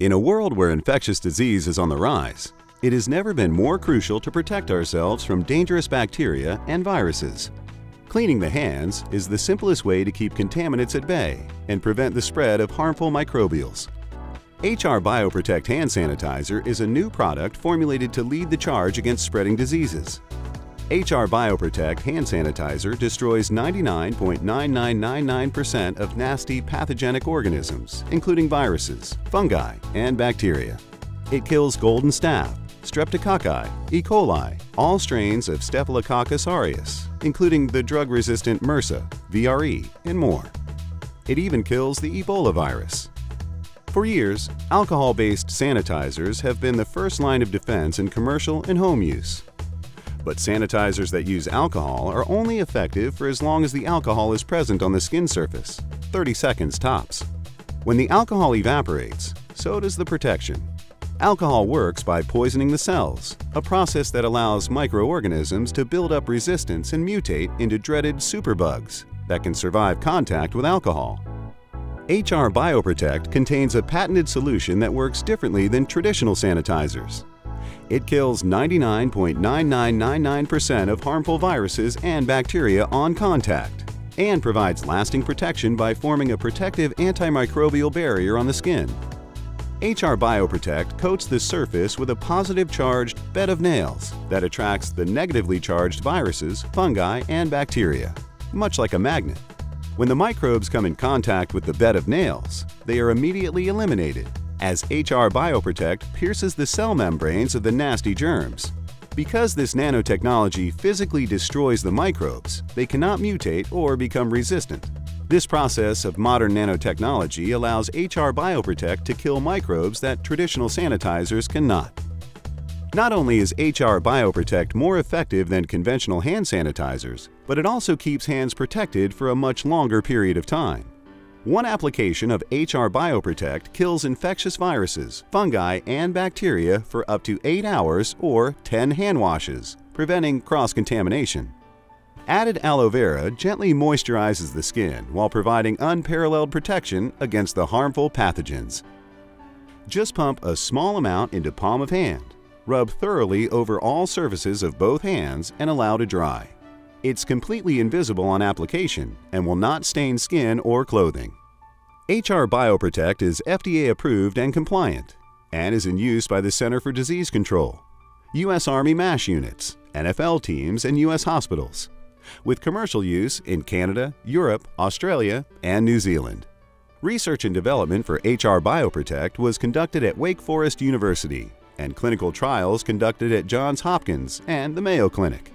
In a world where infectious disease is on the rise, it has never been more crucial to protect ourselves from dangerous bacteria and viruses. Cleaning the hands is the simplest way to keep contaminants at bay and prevent the spread of harmful microbials. HR BioProtect hand sanitizer is a new product formulated to lead the charge against spreading diseases. HR BioProtect hand sanitizer destroys 99.9999% of nasty pathogenic organisms, including viruses, fungi, and bacteria. It kills Golden Staph, Streptococci, E. coli, all strains of Staphylococcus aureus, including the drug-resistant MRSA, VRE, and more. It even kills the Ebola virus. For years, alcohol-based sanitizers have been the first line of defense in commercial and home use. But sanitizers that use alcohol are only effective for as long as the alcohol is present on the skin surface, 30 seconds tops. When the alcohol evaporates, so does the protection. Alcohol works by poisoning the cells, a process that allows microorganisms to build up resistance and mutate into dreaded superbugs that can survive contact with alcohol. HR BioProtect contains a patented solution that works differently than traditional sanitizers. It kills 99.9999% of harmful viruses and bacteria on contact and provides lasting protection by forming a protective antimicrobial barrier on the skin. HR BioProtect coats the surface with a positive charged bed of nails that attracts the negatively charged viruses, fungi, and bacteria, much like a magnet. When the microbes come in contact with the bed of nails, they are immediately eliminated, as HR BioProtect pierces the cell membranes of the nasty germs. Because this nanotechnology physically destroys the microbes, they cannot mutate or become resistant. This process of modern nanotechnology allows HR BioProtect to kill microbes that traditional sanitizers cannot. Not only is HR BioProtect more effective than conventional hand sanitizers, but it also keeps hands protected for a much longer period of time. One application of HR BioProtect kills infectious viruses, fungi, and bacteria for up to 8 hours or 10 hand washes, preventing cross-contamination. Added aloe vera gently moisturizes the skin while providing unparalleled protection against the harmful pathogens. Just pump a small amount into palm of hand, rub thoroughly over all surfaces of both hands, and allow to dry. It's completely invisible on application and will not stain skin or clothing. HR BioProtect is FDA approved and compliant and is in use by the Center for Disease Control, U.S. Army MASH units, NFL teams, and U.S. hospitals, with commercial use in Canada, Europe, Australia, and New Zealand. Research and development for HR BioProtect was conducted at Wake Forest University and clinical trials conducted at Johns Hopkins and the Mayo Clinic.